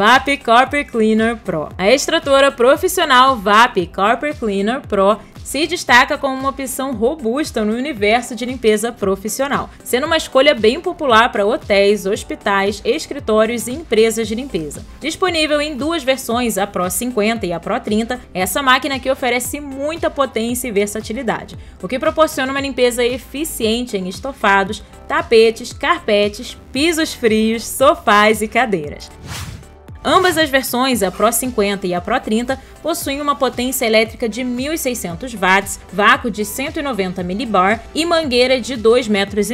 WAP Carpet Cleaner Pro. A extratora profissional WAP Carpet Cleaner Pro se destaca como uma opção robusta no universo de limpeza profissional, sendo uma escolha bem popular para hotéis, hospitais, escritórios e empresas de limpeza. Disponível em duas versões, a Pro 50 e a Pro 30, essa máquina aqui oferece muita potência e versatilidade, o que proporciona uma limpeza eficiente em estofados, tapetes, carpetes, pisos frios, sofás e cadeiras. Ambas as versões, a Pro 50 e a Pro 30, possuem uma potência elétrica de 1.600 watts, vácuo de 190 milibar e mangueira de 2,5 metros.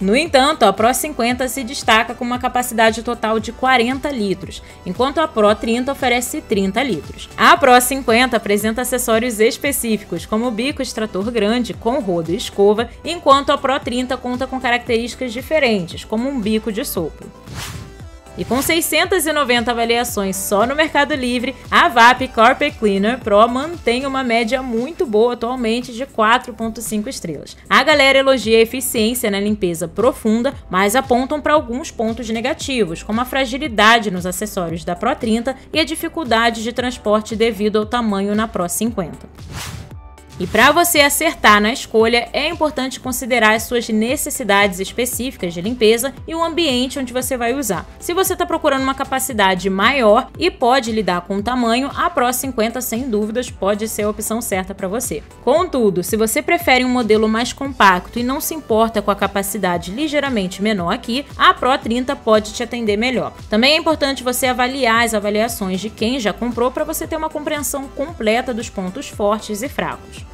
No entanto, a Pro 50 se destaca com uma capacidade total de 40 litros, enquanto a Pro 30 oferece 30 litros. A Pro 50 apresenta acessórios específicos, como o bico extrator grande com rodo e escova, enquanto a Pro 30 conta com características diferentes, como um bico de sopro. E com 690 avaliações só no Mercado Livre, a WAP Carpet Cleaner Pro mantém uma média muito boa atualmente de 4,5 estrelas. A galera elogia a eficiência na limpeza profunda, mas apontam para alguns pontos negativos, como a fragilidade nos acessórios da Pro 30 e a dificuldade de transporte devido ao tamanho na Pro 50. E para você acertar na escolha, é importante considerar as suas necessidades específicas de limpeza e o ambiente onde você vai usar. Se você está procurando uma capacidade maior e pode lidar com o tamanho, a Pro 50 sem dúvidas pode ser a opção certa para você. Contudo, se você prefere um modelo mais compacto e não se importa com a capacidade ligeiramente menor aqui, a Pro 30 pode te atender melhor. Também é importante você avaliar as avaliações de quem já comprou para você ter uma compreensão completa dos pontos fortes e fracos.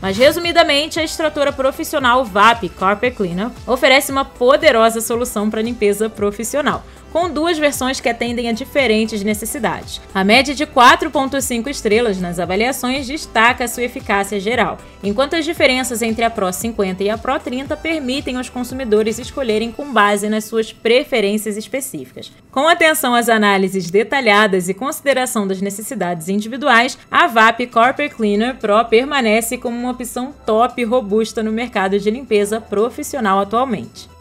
Mas resumidamente, a extratora profissional WAP Carpet Cleaner oferece uma poderosa solução para limpeza profissional, com duas versões que atendem a diferentes necessidades. A média de 4,5 estrelas nas avaliações destaca a sua eficácia geral, enquanto as diferenças entre a Pro 50 e a Pro 30 permitem aos consumidores escolherem com base nas suas preferências específicas. Com atenção às análises detalhadas e consideração das necessidades individuais, a WAP Carpet Cleaner Pro permanece como uma opção top e robusta no mercado de limpeza profissional atualmente.